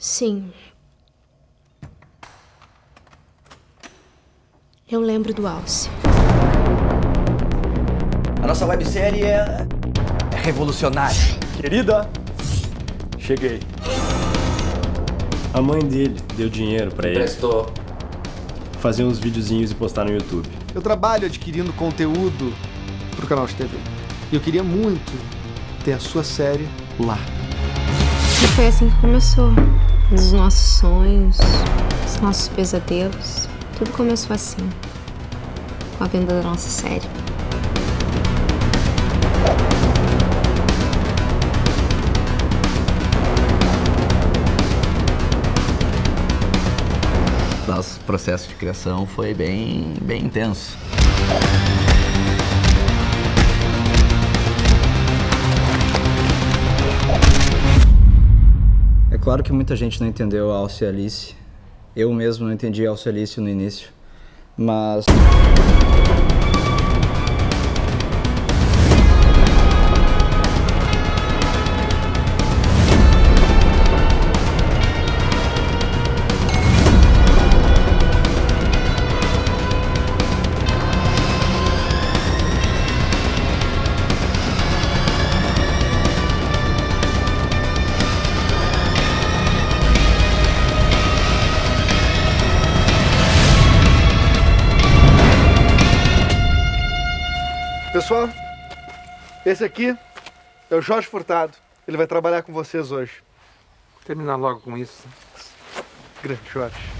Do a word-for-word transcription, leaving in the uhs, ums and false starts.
Sim. Eu lembro do Alce. A nossa websérie é... é revolucionária. Querida, cheguei. A mãe dele deu dinheiro pra ele. Emprestou. Fazer uns videozinhos e postar no YouTube. Eu trabalho adquirindo conteúdo pro canal de T V. E eu queria muito ter a sua série lá. E foi assim que começou. Os nossos sonhos, os nossos pesadelos. Tudo começou assim, com a venda da nossa série. Nosso processo de criação foi bem, bem intenso. É claro que muita gente não entendeu a Alce e a Alice. Eu mesmo não entendi Alce e Alice no início, mas... Pessoal, esse aqui é o Jorge Furtado. Ele vai trabalhar com vocês hoje. Terminar logo com isso. Grande Jorge.